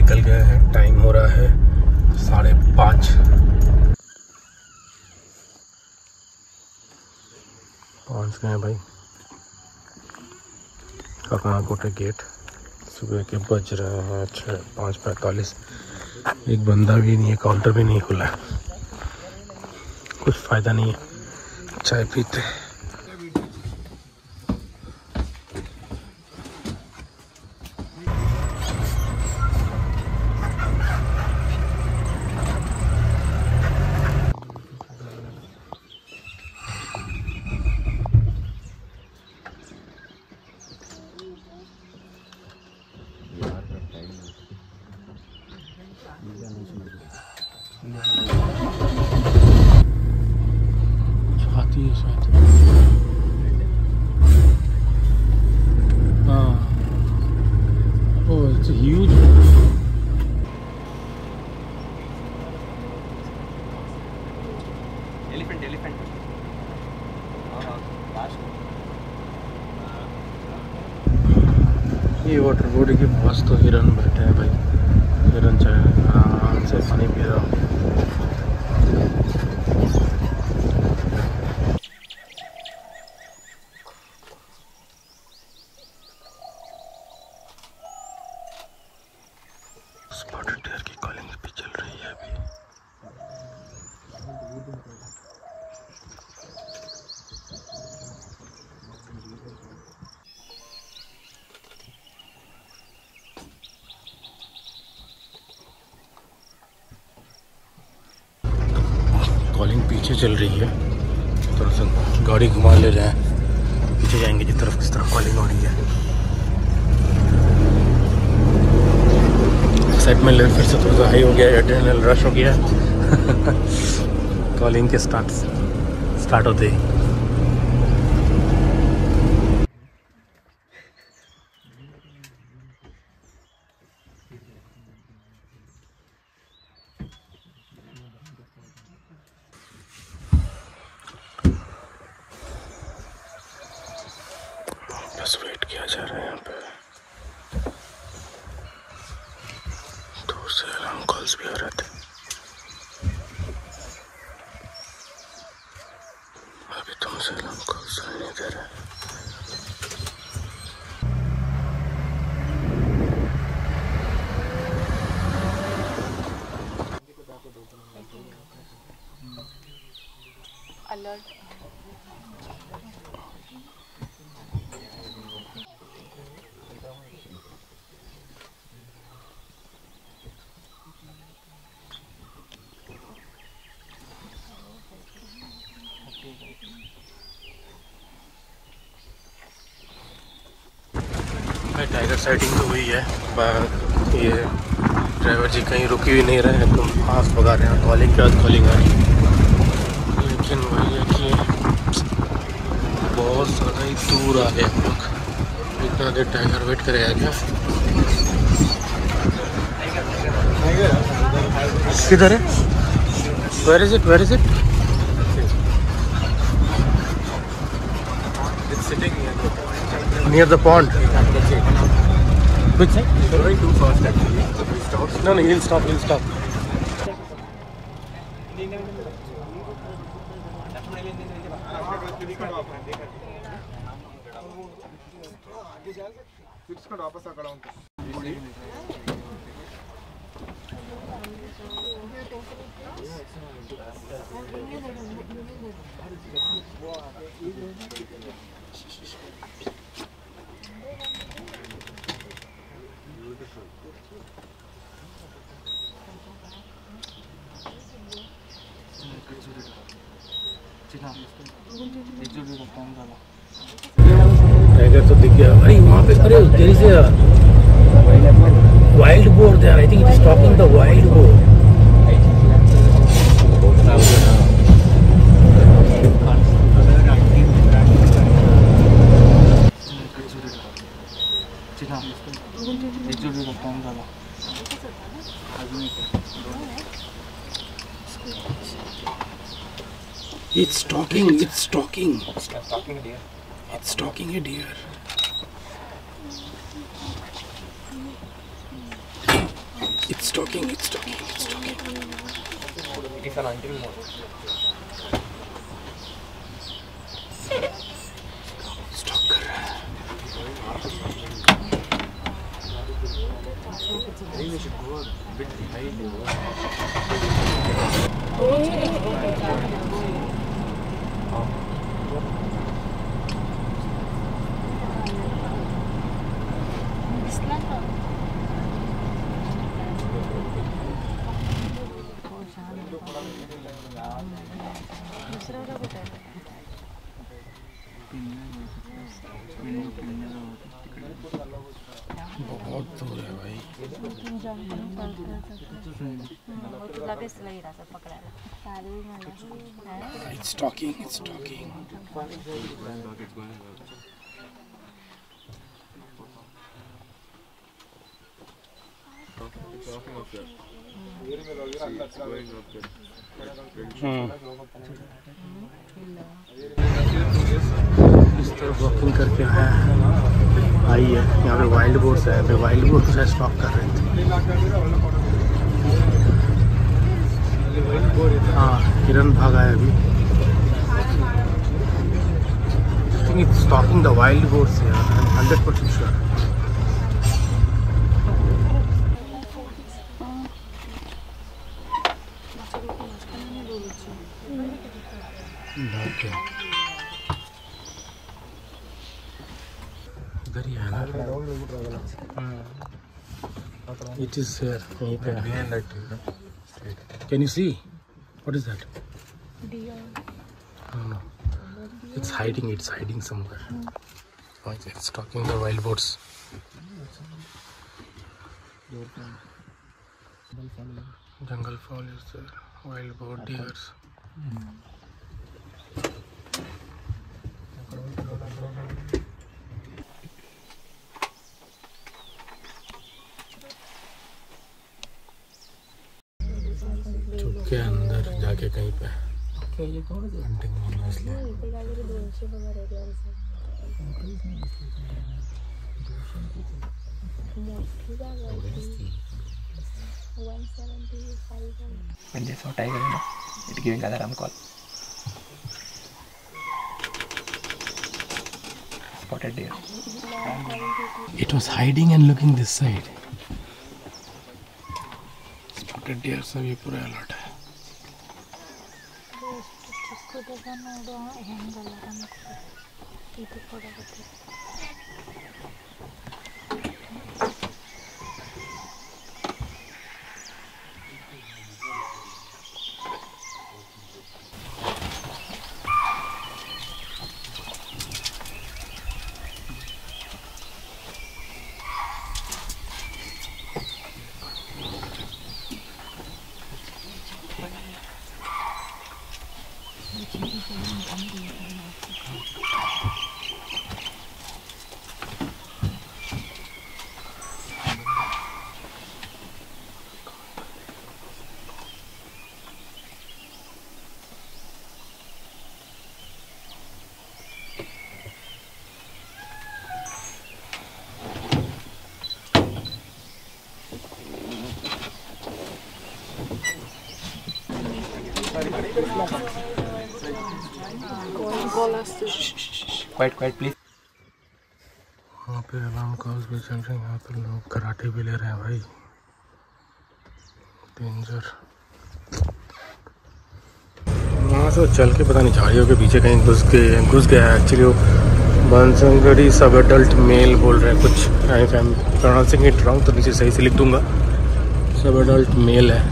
निकल गए हैं। टाइम हो रहा है 5:30। पहुँच गए भाई काकाकोटा गेट। सुबह के बज रहे हैं 5:45। एक बंदा भी नहीं है, काउंटर भी नहीं खुला है, कुछ फ़ायदा नहीं है। चाय पीते ये वाटर बॉडी के पास तो हिरन बैठे हैं भाई। हिरन चाहे आराम से पानी पी रहा हूँ। स्पॉटेड डियर की कॉलिंग भी चल रही है अभी। कॉलिंग पीछे चल रही है, थोड़ा सा गाड़ी घुमा ले रहे हैं। पीछे जाएंगे जिस तरफ किस तरफ कॉलिंग हो रही है। एक्साइटमेंट लेवल फिर से थोड़ा सा हाई हो गया, एड्रेनल रश हो गया। कॉलिंग के स्टार्ट होते ही वेट किया जा रहा है। यहाँ पे दूर से अलार्म कॉल्स भी आ रहे थे। अभी तुमसे अलार्म कॉल्स नहीं दे रहे। टाइगर साइटिंग तो हुई है, पर ये ड्राइवर जी कहीं रुकी हुई नहीं रहे हैं। एकदम फास्ट भगा रहे हैं। कॉलिंग के बाद कॉलिंग आ रही है, लेकिन वही है कि बहुत ज़्यादा ही दूर आ गए हम लोग। इतना देर टाइगर वेट करे आ गया। किधर है? Where is it? Near the pond. Which side? He's going too fast actually. So he stops. No, he'll stop. Tiger तो दिख गया। अरे वहाँ पे there is a wild boar there. I think Stopping the wild boar. It's stalking. It's stalking a deer. It's talking, it's talking, it's talking. It is an until mode. Stop कर रहा है. We should go a bit behind. बहुत दूर है भाई, it's talking, it's talking. इस तरफ walking करके आई है. यहाँ पे वाइल्ड बोर्ड्स है, पे वाइल्ड बोर्ड्स है, स्टॉप कर रहे थे. हाँ, किरण भागा है अभी. I think it's stalking the wild boards यार, 100% sure. It is here. Can you see? What is that? Deer. Oh no. It's hiding. It's hiding somewhere. Oh, it's stalking the wild boars. Jungle fowl is there. Wild boar, deer. के अंदर जाके कहीं पे It was hiding and looking this side. Spotted deer सभी पूरा alert है. Quiet, please. वहाँ पे अलार्म कॉल्स भी चल रहे हैं. यहाँ पे लोग कराटे भी ले रहे हैं भाई. डेंजर. वहाँ से चल के पता नहीं झाड़ियों के पीछे कहीं घुस गया है. एक्चुअली वो बनसंगड़ी सब एडल्ट मेल बोल रहे हैं कुछ. I am pronouncing it wrong तो नीचे सही से लिख दूंगा. सब एडल्ट मेल है.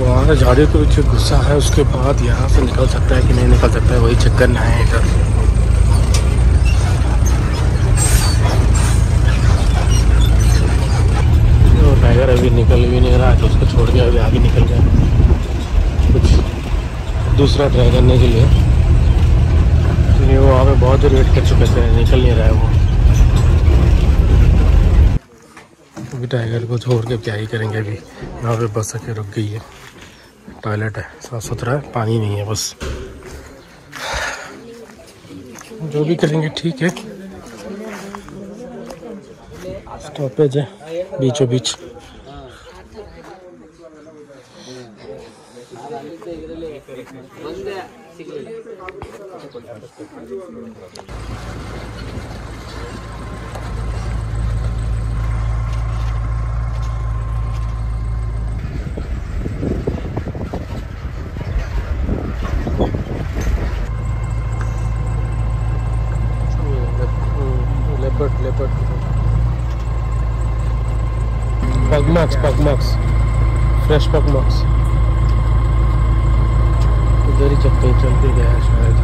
वहाँ से झाड़ियों के पीछे गुस्सा है. उसके बाद यहाँ से निकल सकता है कि नहीं निकल सकता है, वही चेक करना है इधर. टाइगर अभी निकल भी नहीं रहा तो उसको छोड़ के अभी आगे निकल गया कुछ दूसरा ट्राई करने के लिए. इसलिए वो वहाँ पर बहुत देर वेट कर चुके थे, निकल नहीं रहा है वो. अभी टाइगर को छोड़ के क्या ही करेंगे. अभी यहाँ पर बस आके रुक गई है. टॉयलेट है, साफ सुथरा है, पानी नहीं है. बस जो भी करेंगे ठीक है. स्टॉपेज है बीचों बीच. Pugmucks, fresh pugmucks। उधर ही चक्कर चल के गया शायद।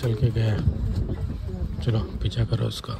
चल के गया। चलो पीछा करो उसका।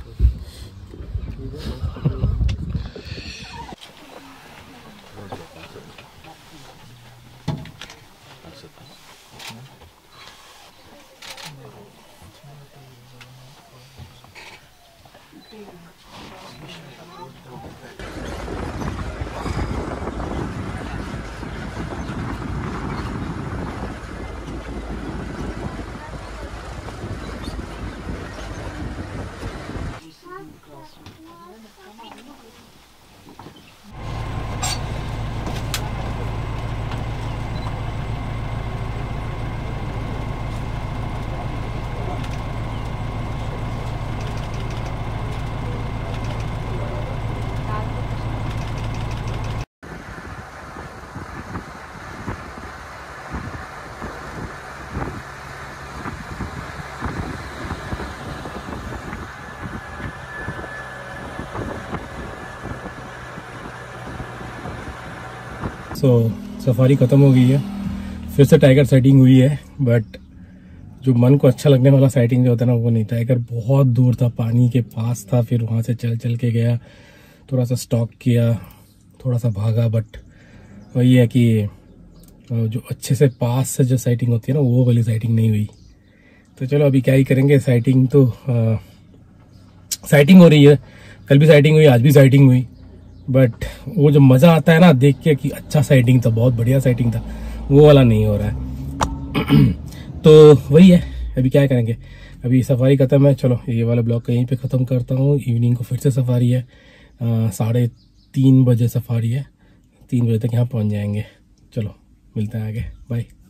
सफारी ख़त्म हो गई है, फिर से टाइगर साइटिंग हुई है। बट जो मन को अच्छा लगने वाला साइटिंग जो होता है ना वो नहीं। टाइगर बहुत दूर था, पानी के पास था, फिर वहाँ से चल चल के गया, थोड़ा सा स्टॉक किया, थोड़ा सा भागा। बट वही है कि जो अच्छे से पास से जो साइटिंग होती है ना वो वाली साइटिंग नहीं हुई। तो चलो अभी क्या ही करेंगे। साइटिंग तो साइटिंग हो रही है, कल भी साइटिंग हुई, आज भी साइटिंग हुई। बट वो जो मज़ा आता है ना देख के कि अच्छा साइटिंग था, बहुत बढ़िया साइटिंग था, वो वाला नहीं हो रहा है। तो वही है, अभी क्या करेंगे। अभी सफारी ख़त्म है, चलो ये वाला ब्लॉग कहीं पे ख़त्म करता हूँ। इवनिंग को फिर से सफारी है, 3:30 बजे सफारी है, 3 बजे तक यहाँ पहुँच जाएंगे। चलो मिलते हैं आगे, बाय।